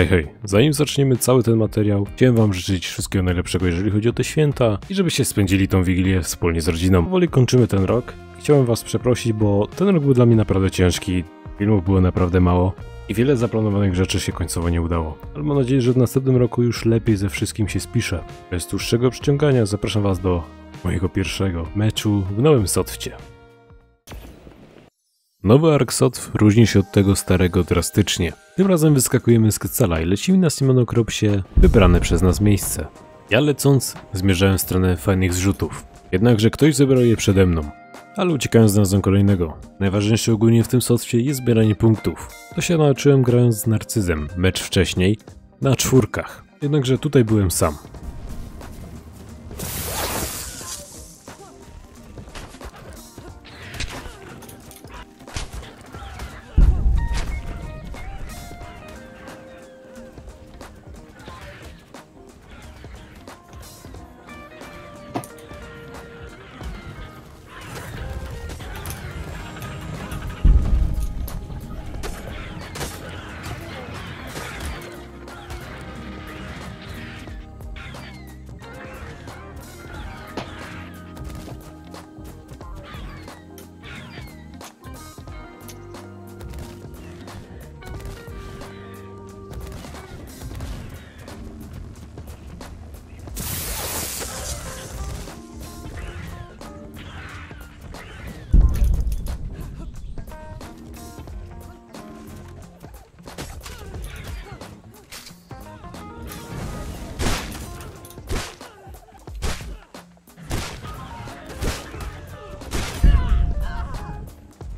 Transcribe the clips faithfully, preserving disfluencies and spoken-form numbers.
Hej, hej, zanim zaczniemy cały ten materiał, chciałem wam życzyć wszystkiego najlepszego, jeżeli chodzi o te święta i żebyście spędzili tą Wigilię wspólnie z rodziną. Powoli kończymy ten rok. Chciałem was przeprosić, bo ten rok był dla mnie naprawdę ciężki, filmów było naprawdę mało i wiele zaplanowanych rzeczy się końcowo nie udało. Ale mam nadzieję, że w następnym roku już lepiej ze wszystkim się spiszę. Bez dłuższego przyciągania zapraszam was do mojego pierwszego meczu w nowym S O T F cie. Nowy Ark S O T F różni się od tego starego drastycznie. Tym razem wyskakujemy z Kecala i lecimy na Simonokropsie, wybrane przez nas miejsce. Ja lecąc zmierzałem w stronę fajnych zrzutów, jednakże ktoś zebrał je przede mną. Ale uciekając znalazłem kolejnego. Najważniejsze ogólnie w tym S O T F cie jest zbieranie punktów. To się nauczyłem grając z Narcyzem, mecz wcześniej, na czwórkach. Jednakże tutaj byłem sam.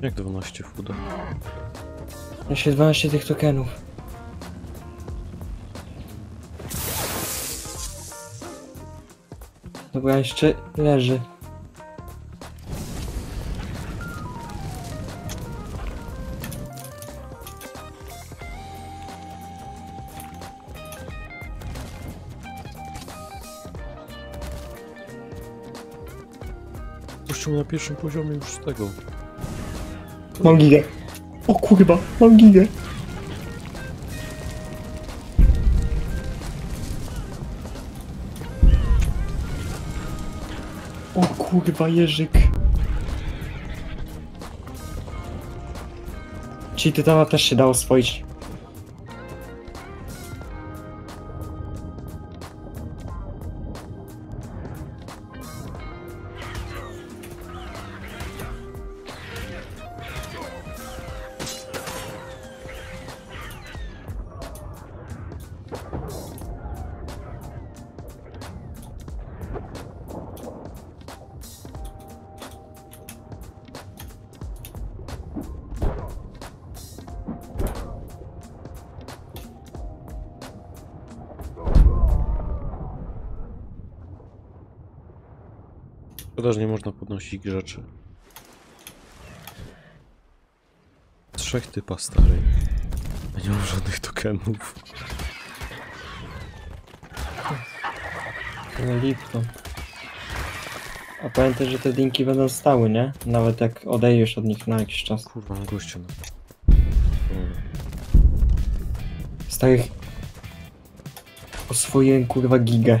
Jak dwanaście w uda? Jeszcze dwanaście tych tokenów. Dobra, jeszcze leży. Puścił na pierwszym poziomie już z tego. Mam gigę. O kurwa, mam gigę. O kurwa, Jerzyk. Czyli tytana też się dało oswoić. Szkoda, że nie można podnosić rzeczy. Trzech typa starych. Nie mam żadnych tokenów. No lipto. A pamiętaj, że te dinki będą stały, nie? Nawet jak odejdziesz od nich na jakiś czas. Kurwa, mam gościa. Starych... Oswoiłem kurwa gigę.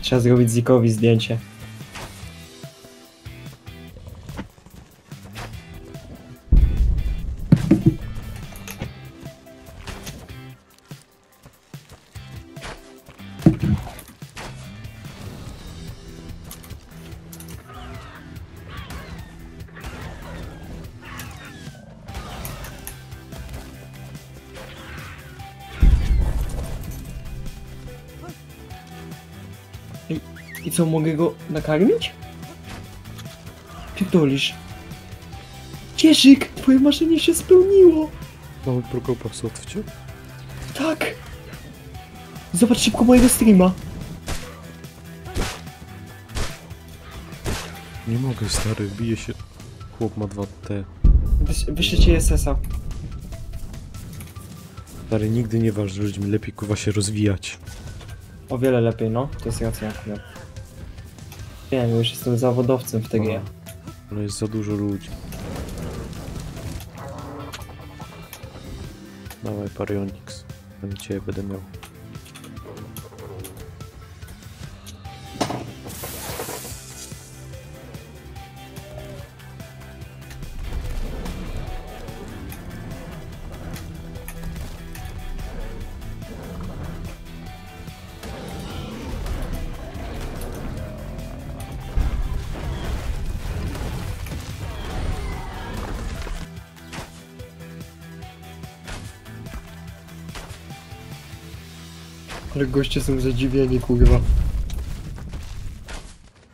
Trzeba zrobić Zikowi zdjęcie. I, I co, mogę go nakarmić? Pierdolisz. Jerzyk, twoje marzenie się spełniło! Mamy prokopa w S O T F cie? Tak! Zobacz szybko mojego streama. Nie mogę, stary, bije się... Chłop ma dwa te. Wyślę cię S S a. Stary, nigdy nie waż z ludźmi, lepiej kurwa się rozwijać. O wiele lepiej, no. To jest racja. No. Wiem, już jestem zawodowcem w T G. No jest za dużo ludzi. Dawaj Parionix, tam cię będę miał. Ale goście są zadziwieni, kurwa.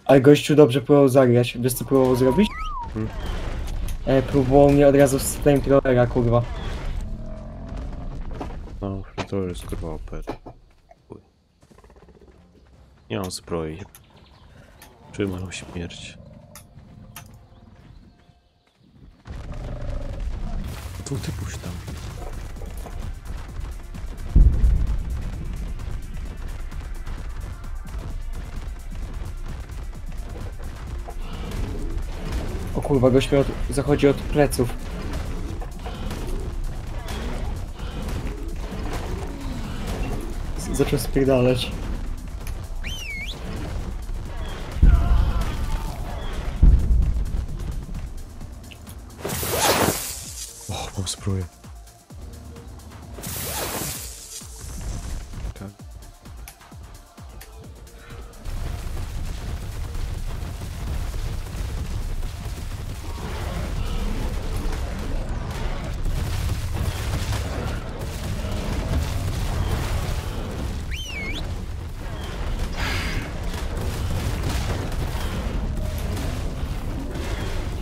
Ale gościu dobrze próbował zagrać. Wiesz co próbował zrobić? Hmm. E, próbował mnie od razu z flamethrowera, kurwa. No, flamethrower jest kurwa O P. Nie mam zbroi. Trzymał się śmierć. Tu ty puść tam. Kurwa, gość mnie od, zachodzi od pleców. Z, zaczął spierdalać. O, mam zbroję.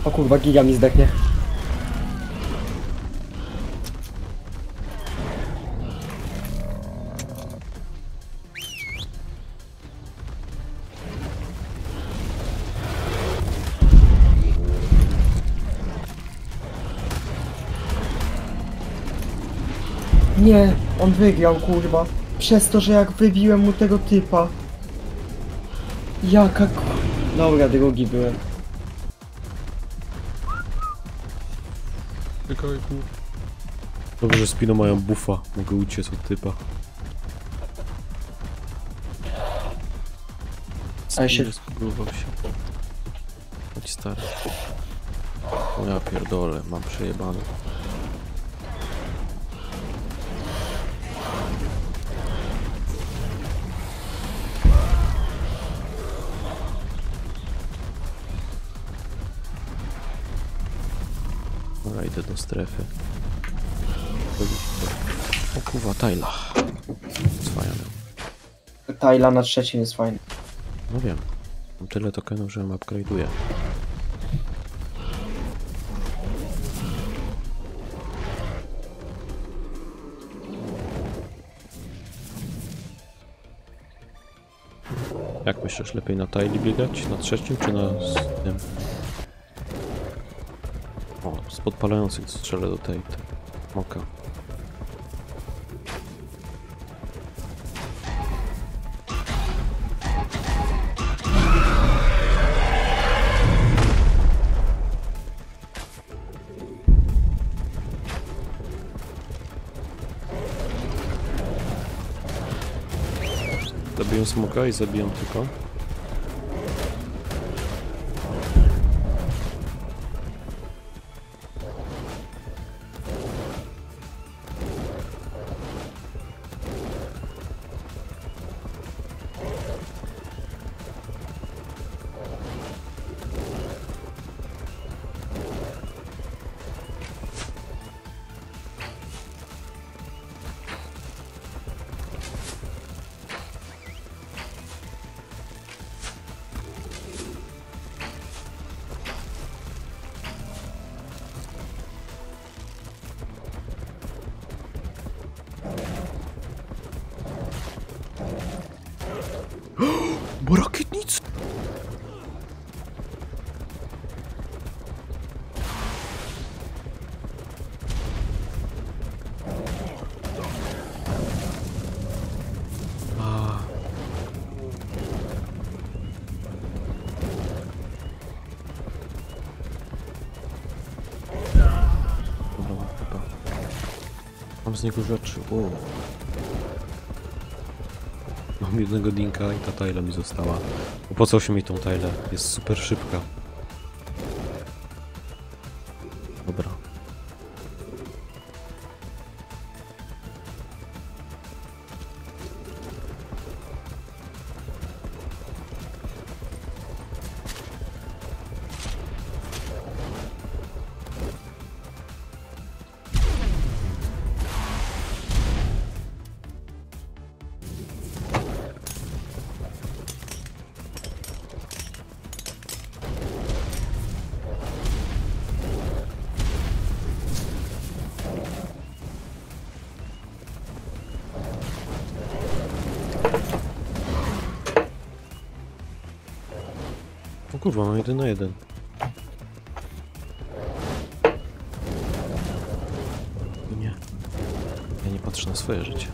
O kurwa, giga mi zdechnie. Nie, on wygrał, kurwa. Przez to, że jak wybiłem mu tego typa. Jaka kur... Dobra, drugi byłem. Dobrze, że spino mają buffa. Mogę uciec od typa. A się spróbował się. Chodź stary. O ja pierdolę, mam przejebane. Dobra, idę do strefy. O kurwa, Tajla. Zwajamy. Tajla na trzecim jest fajny. No wiem. Mam tyle tokenów, że ją upgrade'uję. Jak myślisz, lepiej na Tajli biegać? Na trzecim czy na tym? O, z podpalających strzelę do tej, tej moka. Zabiję smoka i zabiję tylko. Mam z niego rzeczy. Wow. Mam jednego linka i ta tajla mi została. Opłacał się mi tą tajlę. Jest super szybka. Dobra. Kurwa, mam jeden na jeden. Nie. Ja nie patrzę na swoje życie.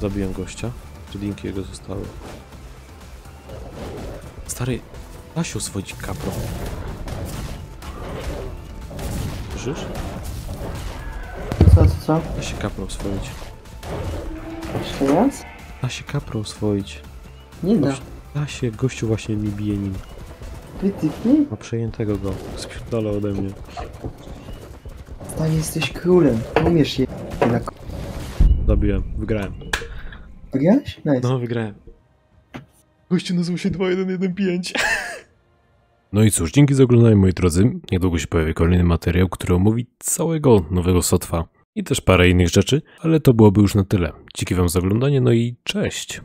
Zabiłem gościa. Linki jego zostały. Stary, da się oswoić kapro. Słyszysz? Co, co, co? Da się kapro oswoić. Jeszcze raz? Da się kapro oswoić. Nie da. Da się, gościu właśnie mi bije nim. Ty, ty, ty? Ma przejętego go. Spierdala ode mnie. Stary, jesteś królem. Umiesz je... Zabiłem, wygrałem. Wygrałeś? Nice. No, wygrałem. Gościu nazywa się dwa jeden jeden pięć. No i cóż, dzięki za oglądanie, moi drodzy. Niedługo się pojawi kolejny materiał, który omówi całego nowego S O T F a. I też parę innych rzeczy, ale to byłoby już na tyle. Dzięki wam za oglądanie, no i cześć!